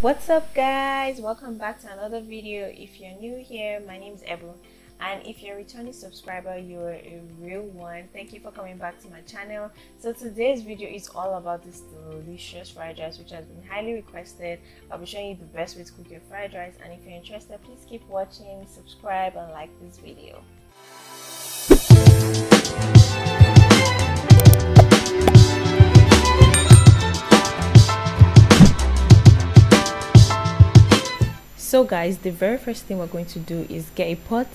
What's up guys, welcome back to another video. If you're new here, my name is Ebun, and if you're a returning subscriber, you're a real one. Thank you for coming back to my channel. So today's video is all about this delicious fried rice which has been highly requested. I'll be showing you the best way to cook your fried rice, and if you're interested, please keep watching, subscribe and like this video. So guys, the very first thing we're going to do is get a pot,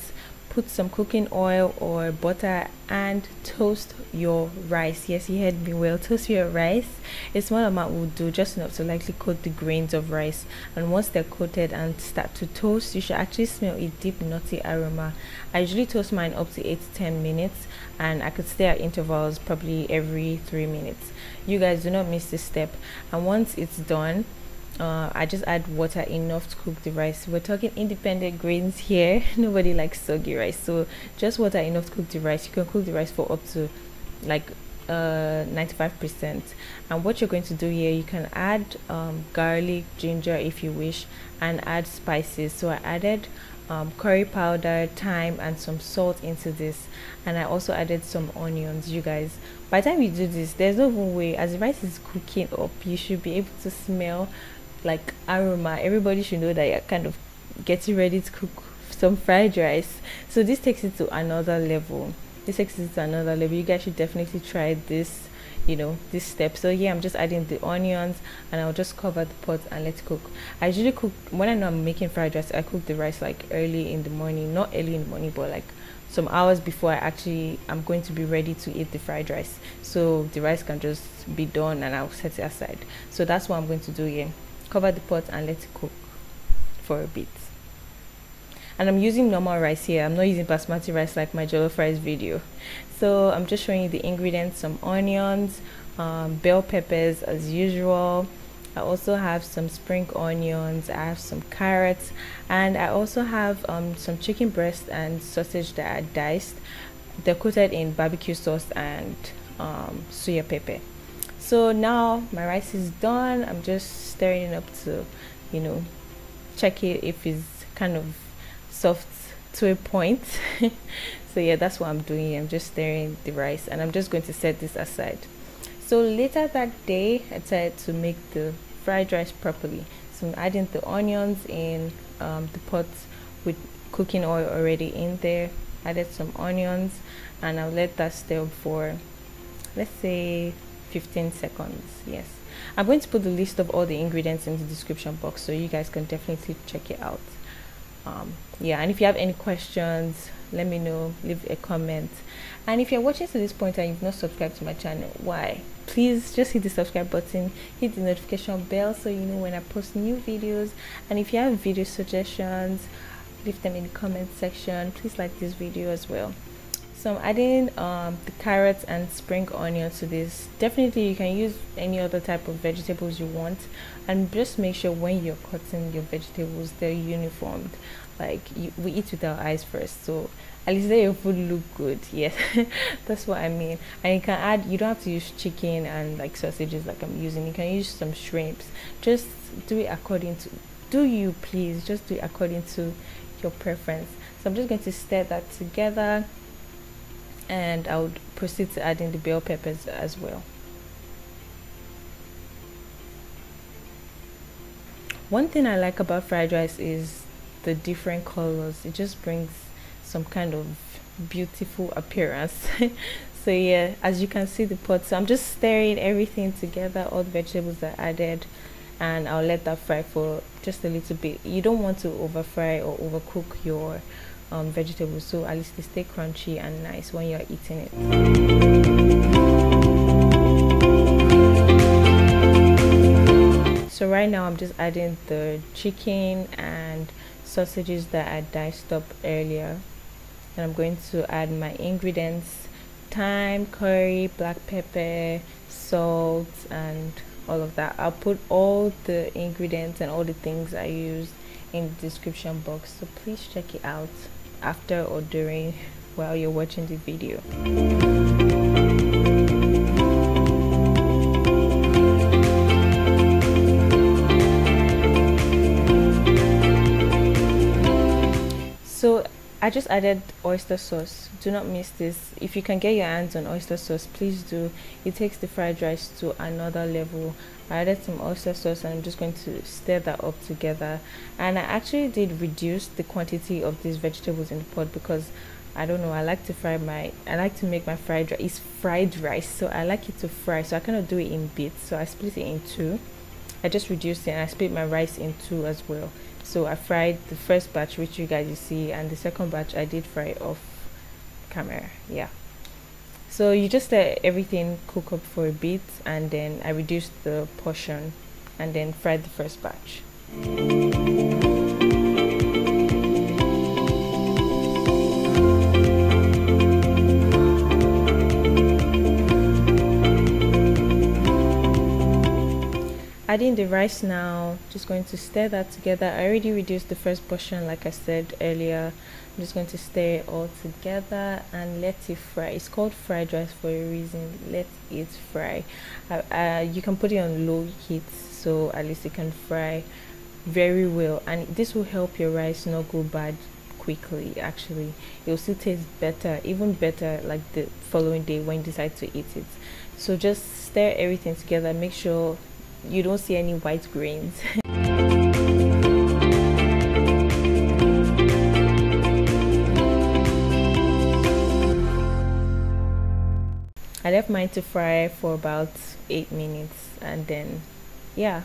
put some cooking oil or butter and toast your rice. Yes, you heard me well, toast your rice. A small amount will do, just enough to lightly coat the grains of rice. And once they're coated and start to toast, you should actually smell a deep nutty aroma. I usually toast mine up to 8 to 10 minutes and I could stay at intervals, probably every 3 minutes. You guys do not miss this step. And once it's done, I just add water enough to cook the rice. We're talking independent grains here. Nobody likes soggy rice, so just water enough to cook the rice. You can cook the rice for up to like 95%. And what you're going to do here, you can add garlic, ginger if you wish, and add spices. So I added curry powder, thyme and some salt into this, and I also added some onions. You guys, by the time you do this, there's no way, as the rice is cooking up, you should be able to smell like aroma. Everybody should know that you're kind of getting ready to cook some fried rice. So this takes it to another level. You guys should definitely try this, you know, this step. So yeah, I'm just adding the onions and I'll just cover the pot and let it cook. I usually cook, when I know I'm making fried rice, I cook the rice like early in the morning. Not early in the morning, but like some hours before I'm going to be ready to eat the fried rice, so the rice can just be done and I'll set it aside. So that's what I'm going to do here. Cover the pot and let it cook for a bit. And I'm using normal rice here. I'm not using basmati rice like my jollof rice video. So I'm just showing you the ingredients: some onions, bell peppers as usual. I also have some spring onions, I have some carrots, and I also have some chicken breast and sausage that I diced. They're coated in barbecue sauce and Suya pepper. So now my rice is done. I'm just stirring it up to, you know, check it if it's kind of soft to a point. So yeah, that's what I'm doing. I'm just stirring the rice and I'm just going to set this aside. So later that day, I decided to make the fried rice properly. So I'm adding the onions in the pot with cooking oil already in there. Added some onions and I'll let that stir for, let's say, 15 seconds. Yes, I'm going to put the list of all the ingredients in the description box, so you guys can definitely check it out. Yeah, and if you have any questions, let me know, leave a comment. And if you're watching to this point and you've not subscribed to my channel, why, please just hit the subscribe button, hit the notification bell so you know when I post new videos. And if you have video suggestions, leave them in the comment section. Please like this video as well. So I'm adding the carrots and spring onions to this. Definitely you can use any other type of vegetables you want, and just make sure when you're cutting your vegetables, they're uniformed. Like we eat with our eyes first, so at least let your food look good. Yes. That's what I mean. And you can add, you don't have to use chicken and like sausages like I'm using. You can use some shrimps. Just do it according to, just do it according to your preference. So I'm just going to stir that together, and I would proceed to adding the bell peppers as well. One thing I like about fried rice is the different colors. It just brings some kind of beautiful appearance. So yeah, as you can see the pot, so I'm just stirring everything together, all the vegetables are added, and I'll let that fry for just a little bit. You don't want to over fry or overcook your vegetables, so at least they stay crunchy and nice when you're eating it. So right now I'm just adding the chicken and sausages that I diced up earlier, and I'm going to add my ingredients: thyme, curry, black pepper, salt and all of that. I'll put all the ingredients and all the things I used in the description box, so please check it out after or during while you're watching the video. I just added oyster sauce. Do not miss this. If you can get your hands on oyster sauce, please do. It takes the fried rice to another level. I added some oyster sauce and I'm just going to stir that up together. And I actually did reduce the quantity of these vegetables in the pot because I don't know, I like to make my fried rice. It's fried rice, so I like it to fry, so I cannot do it in bits. So I split it in two. I just reduced it and I split my rice in two as well. So I fried the first batch, which you guys you see, and the second batch I did fry off camera. Yeah, so you just let everything cook up for a bit, and then I reduced the portion and then fried the first batch. Adding the rice now, just going to stir that together. I already reduced the first portion like I said earlier. I'm just going to stir it all together and let it fry. It's called fried rice for a reason. Let it fry. You can put it on low heat so at least it can fry very well, and this will help your rice not go bad quickly. Actually, it will still taste better, even better, like the following day when you decide to eat it. So just stir everything together. Make sure you don't see any white grains. I left mine to fry for about 8 minutes, and then yeah.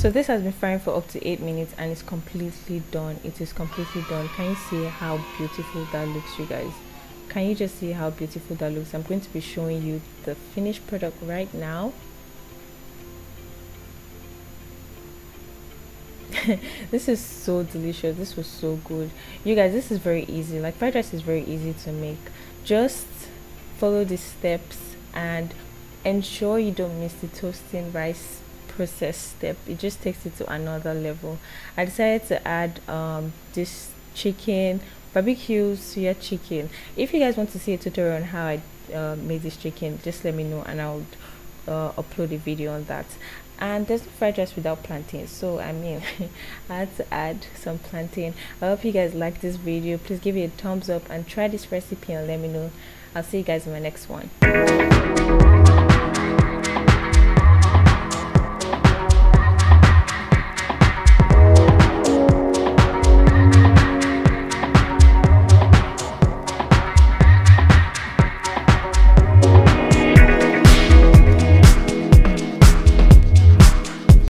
So this has been frying for up to 8 minutes and it's completely done. It is completely done. Can you see how beautiful that looks, you guys? Can you just see how beautiful that looks? I'm going to be showing you the finished product right now. This is so delicious. This was so good, you guys. This is very easy. Like, fried rice is very easy to make. Just follow the steps and ensure you don't miss the toasting rice process step. It just takes it to another level. I decided to add this chicken, barbecue Suya chicken. If you guys want to see a tutorial on how I made this chicken, just let me know and I'll upload a video on that. And there's no fried rice without plantain, so I mean I had to add some plantain. I hope you guys like this video. Please give it a thumbs up and try this recipe and let me know. I'll see you guys in my next one.